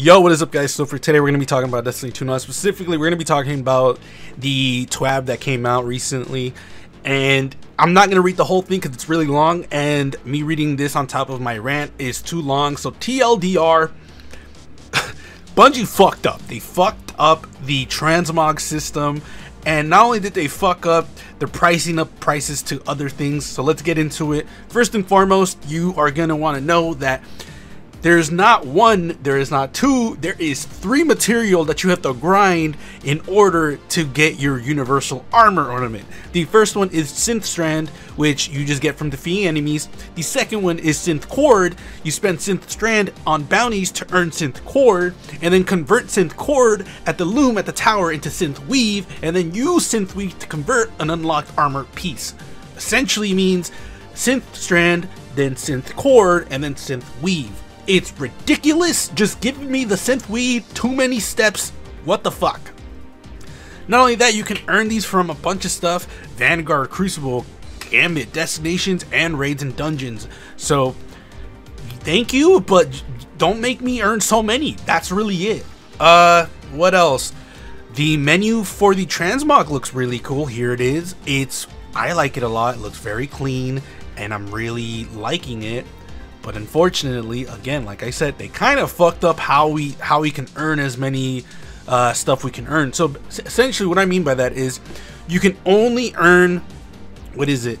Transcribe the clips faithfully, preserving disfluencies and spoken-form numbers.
Yo, what is up, guys? So for today, we're going to be talking about Destiny two. Now, specifically, we're going to be talking about the T WAB that came out recently. And I'm not going to read the whole thing because it's really long. And me reading this on top of my rant is too long. So T L D R, Bungie fucked up. They fucked up the Transmog system. And not only did they fuck up, they're pricing up prices to other things. So let's get into it. First and foremost, you are going to want to know that there's not one, there is not two, there is three material that you have to grind in order to get your universal armor ornament. The first one is Synth Strand, which you just get from defeating enemies. The second one is Synth Cord. You spend Synth Strand on bounties to earn Synth Cord, and then convert Synth Cord at the loom at the tower into Synth Weave, and then use Synth Weave to convert an unlocked armor piece. Essentially means Synth Strand, then Synth Cord, and then Synth Weave. It's ridiculous. Just giving me the synth weed, too many steps. What the fuck? Not only that, you can earn these from a bunch of stuff: Vanguard, Crucible, Gambit, Destinations, and Raids and Dungeons. So, thank you, but don't make me earn so many. That's really it. Uh, what else? The menu for the Transmog looks really cool. Here it is. It's, I like it a lot. It looks very clean, and I'm really liking it. But unfortunately, again, like I said, they kind of fucked up how we how we can earn as many uh, stuff we can earn. So essentially what I mean by that is you can only earn, what is it,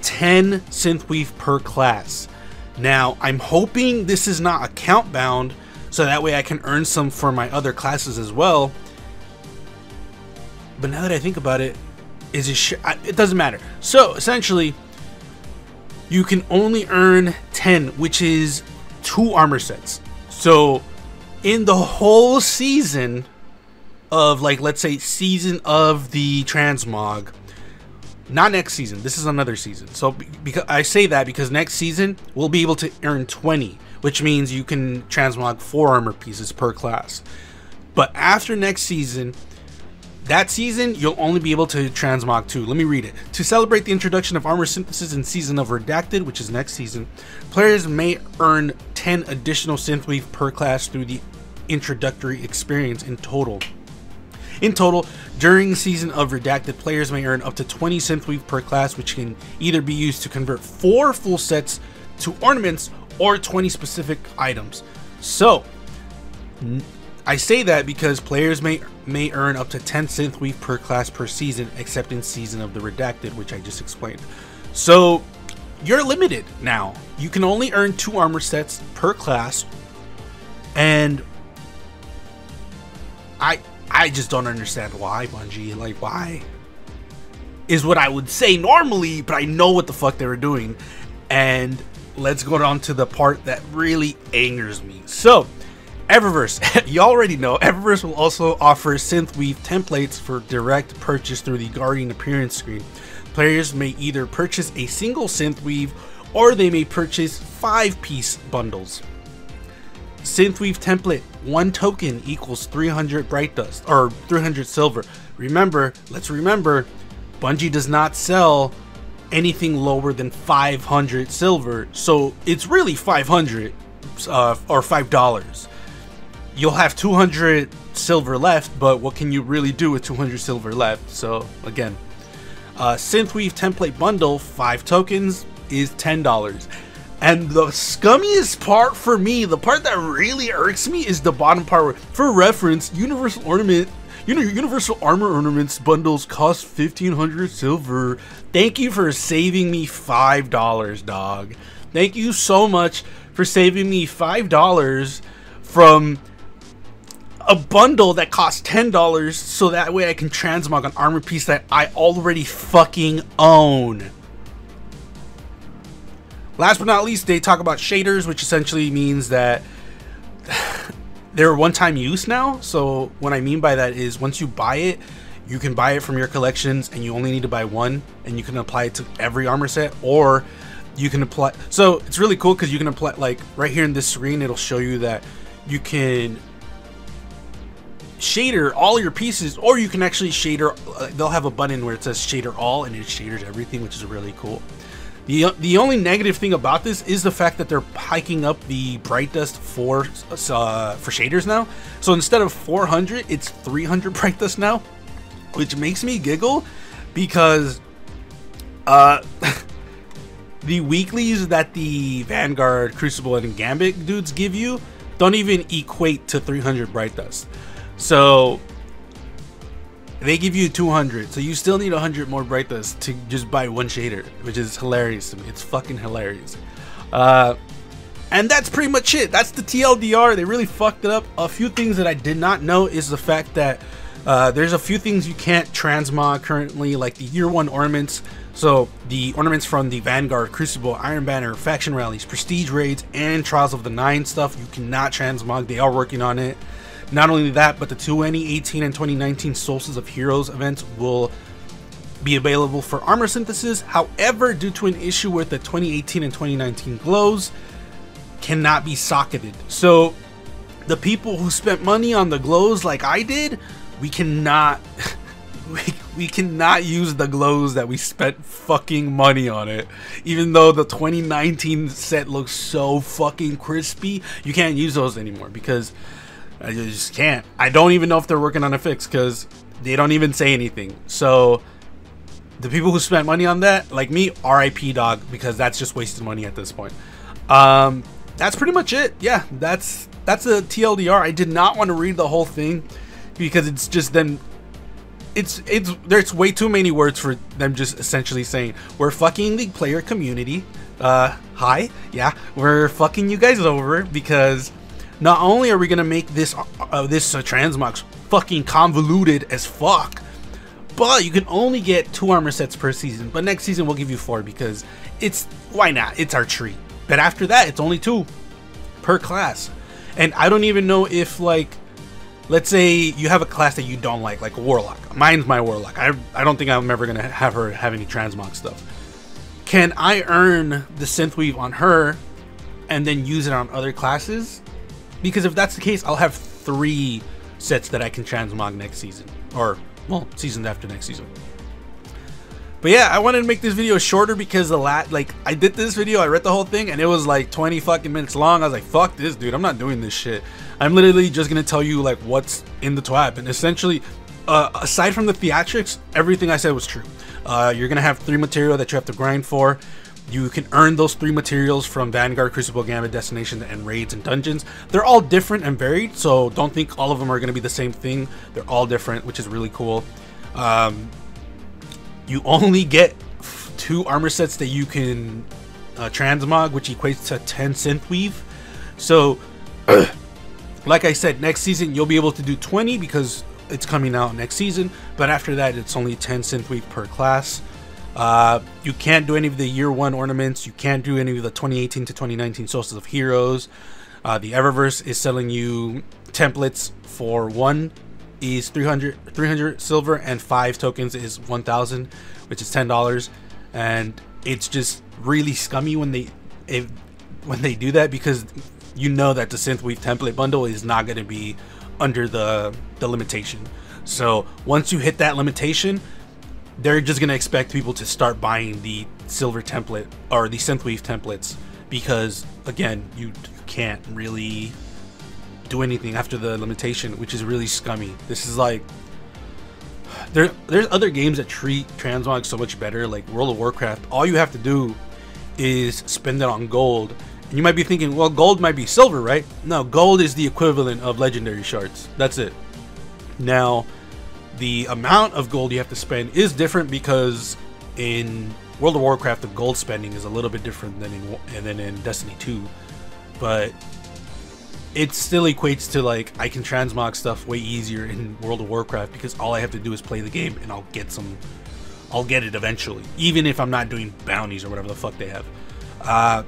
ten Synthweave per class. Now, I'm hoping this is not account bound, so that way I can earn some for my other classes as well. But now that I think about it, is it sh I, it doesn't matter. So essentially, you can only earn ten, which is two armor sets. So in the whole season of, like, let's say season of the Transmog, not next season, this is another season. So because I say that because next season we'll be able to earn twenty, which means you can Transmog four armor pieces per class. But after next season, that season, you'll only be able to transmog two. Let me read it. To celebrate the introduction of armor synthesis in Season of Redacted, which is next season, players may earn ten additional synthweave per class through the introductory experience in total. In total, during Season of Redacted, players may earn up to twenty synthweave per class, which can either be used to convert four full sets to ornaments or twenty specific items. So, I say that because players may may earn up to ten synthweave per class per season, except in Season of the Redacted, which I just explained. So you're limited now. You can only earn two armor sets per class, and I I just don't understand why, Bungie. Like, why? Is what I would say normally, but I know what the fuck they were doing. And let's go on to the part that really angers me. So, Eververse, you already know, Eververse will also offer Synthweave templates for direct purchase through the Guardian appearance screen. Players may either purchase a single Synthweave or they may purchase five-piece bundles. Synthweave template, one token equals three hundred Bright Dust, or three hundred Silver. Remember, let's remember, Bungie does not sell anything lower than five hundred Silver, so it's really five hundred uh, or five dollars. You'll have two hundred silver left, but what can you really do with two hundred silver left? So again, uh, Synthweave template bundle, five tokens is ten dollars. And the scummiest part for me, the part that really irks me, is the bottom part where, for reference, universal ornament, you know, universal armor ornaments bundles cost fifteen hundred silver. Thank you for saving me five dollars, dog. Thank you so much for saving me five dollars from a bundle that costs ten dollars, so that way I can transmog an armor piece that I already fucking own. Last but not least, they talk about shaders, which essentially means that they're one-time use now. So what I mean by that is once you buy it, you can buy it from your collections and you only need to buy one, and you can apply it to every armor set, or you can apply. So it's really cool because you can apply, like right here in this screen, it'll show you that you can shader all your pieces, or you can actually shader, uh, they'll have a button where it says shader all, and it shaders everything, which is really cool. The, the only negative thing about this is the fact that they're hiking up the Bright Dust for, uh, for shaders now. So instead of four hundred, it's three hundred Bright Dust now, which makes me giggle because uh, the weeklies that the Vanguard, Crucible, and Gambit dudes give you don't even equate to three hundred Bright Dust. So they give you two hundred, so you still need one hundred more Bright Dust to just buy one shader, which is hilarious to me. It's fucking hilarious. Uh, and that's pretty much it. That's the T L D R. They really fucked it up. A few things that I did not know is the fact that uh, there's a few things you can't transmog currently, like the year one ornaments. So the ornaments from the Vanguard, Crucible, Iron Banner, Faction Rallies, Prestige Raids, and Trials of the Nine stuff, you cannot transmog. They are working on it. Not only that, but the twenty eighteen and twenty nineteen Solstice of Heroes events will be available for armor synthesis. However, due to an issue with the twenty eighteen and twenty nineteen glows, cannot be socketed. So the people who spent money on the glows like I did, we cannot we, we cannot use the glows that we spent fucking money on it. Even though the twenty nineteen set looks so fucking crispy, you can't use those anymore because I just can't. I don't even know if they're working on a fix because they don't even say anything. So the people who spent money on that, like me, R I P dog, because that's just wasted money at this point. Um, that's pretty much it. Yeah, that's that's a T L D R. I did not want to read the whole thing because it's just them. It's it's there's way too many words for them just essentially saying we're fucking the player community. Uh, hi, yeah, we're fucking you guys over because not only are we gonna make this uh, this uh, transmog fucking convoluted as fuck, but you can only get two armor sets per season. But next season we'll give you four because it's why not? It's our treat. But after that, it's only two per class. And I don't even know if, like, let's say you have a class that you don't like, like a warlock. Mine's my warlock. I I don't think I'm ever gonna have her have any transmog stuff. Can I earn the Synth Weave on her and then use it on other classes? Because if that's the case, I'll have three sets that I can transmog next season. Or, well, seasons after next season. But yeah, I wanted to make this video shorter because the lat, like, I did this video, I read the whole thing, and it was like twenty fucking minutes long. I was like, fuck this, dude. I'm not doing this shit. I'm literally just going to tell you, like, what's in the T WAB. And essentially, uh, aside from the theatrics, everything I said was true. Uh, you're going to have three material that you have to grind for. You can earn those three materials from Vanguard, Crucible, Gambit, Destinations, and Raids and Dungeons. They're all different and varied, so don't think all of them are going to be the same thing. They're all different, which is really cool. Um, you only get two armor sets that you can uh, transmog, which equates to ten Synth Weave. So, like I said, next season you'll be able to do twenty because it's coming out next season. But after that, it's only ten Synth Weave per class. Uh, you can't do any of the year one ornaments. You can't do any of the twenty eighteen to twenty nineteen Solstice of Heroes. Uh, the Eververse is selling you templates for one is three hundred, three hundred silver and five tokens is one thousand, which is ten dollars. And it's just really scummy when they, if, when they do that, because you know that the Synthweave template bundle is not going to be under the, the limitation. So once you hit that limitation, they're just going to expect people to start buying the silver template or the Synthweave templates because, again, you can't really do anything after the limitation, which is really scummy. This is like, there, there's other games that treat transmog so much better, like World of Warcraft. All you have to do is spend it on gold. And you might be thinking, well, gold might be silver, right? No, gold is the equivalent of legendary shards. That's it. Now, the amount of gold you have to spend is different because in World of Warcraft, the gold spending is a little bit different than in, than in Destiny two. But it still equates to, like, I can transmog stuff way easier in World of Warcraft because all I have to do is play the game and I'll get some, I'll get it eventually. Even if I'm not doing bounties or whatever the fuck they have. Uh,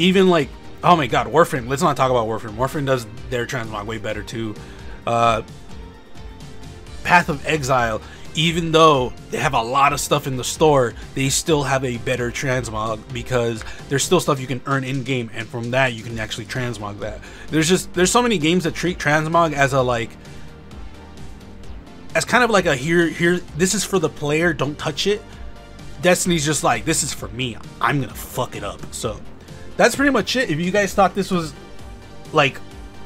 even, like, oh my god, Warframe. Let's not talk about Warframe. Warframe does their transmog way better, too. Uh, Path of Exile, even though they have a lot of stuff in the store, they still have a better transmog because there's still stuff you can earn in game, and from that you can actually transmog that. There's just there's so many games that treat transmog as a like as kind of like a here here this is for the player, don't touch it, Destiny's just like, this is for me. I'm gonna fuck it up. So that's pretty much it. If you guys thought this was like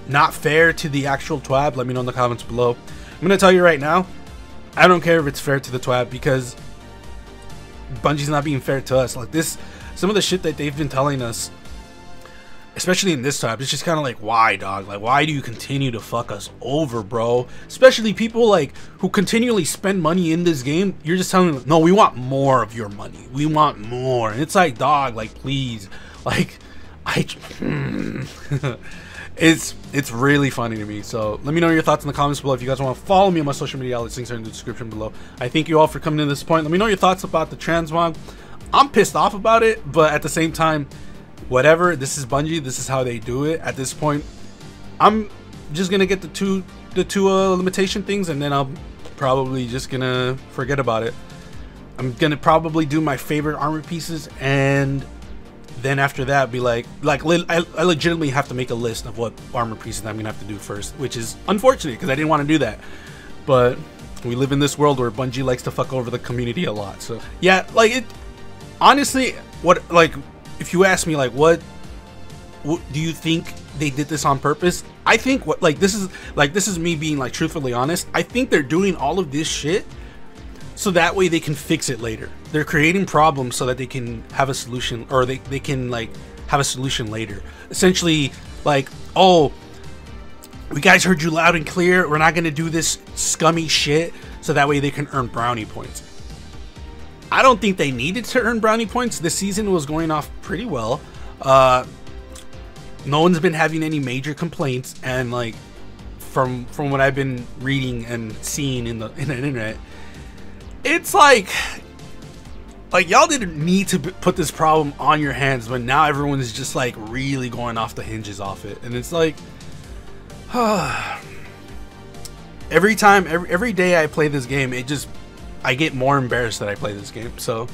not fair to the actual TWAB, let me know in the comments below. I'm gonna tell you right now, I don't care if it's fair to the TWAB, because Bungie's not being fair to us. Like this, some of the shit that they've been telling us, especially in this TWAB, it's just kind of like, why, dog? Like, why do you continue to fuck us over, bro? Especially people like who continually spend money in this game. You're just telling them, no, we want more of your money. We want more. And it's like, dog, like, please, like, I. It's it's really funny to me. So let me know your thoughts in the comments below. If you guys want to follow me on my social media outlets, links are in the description below. I thank you all for coming to this point. Let me know your thoughts about the transmog. I'm pissed off about it, but at the same time, whatever. This is Bungie. This is how they do it. At this point, I'm just gonna get the two the two uh, limitation things, and then I'm probably just gonna forget about it. I'm gonna probably do my favorite armor pieces, and then after that, be like, like I, I legitimately have to make a list of what armor pieces I'm gonna have to do first, which is unfortunate because I didn't want to do that. But we live in this world where Bungie likes to fuck over the community a lot. So yeah, like it. Honestly, what like. If you ask me, like, what, what do you think they did this on purpose? I think what like this is like this is me being like truthfully honest. I think they're doing all of this shit so that way they can fix it later. They're creating problems so that they can have a solution, or they, they can like have a solution later. Essentially, like, oh, we guys heard you loud and clear. We're not gonna do this scummy shit, so that way they can earn brownie points. I don't think they needed to earn brownie points. This season was going off pretty well. Uh, no one's been having any major complaints, and like from from what I've been reading and seeing in the, in the internet, it's like like y'all didn't need to put this problem on your hands, but now everyone's just like really going off the hinges off it, and it's like every time, every every day I play this game, it just I get more embarrassed that I play this game. So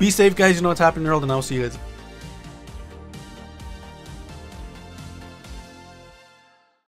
be safe, guys. You know what's happening in the world, and I'll see you guys.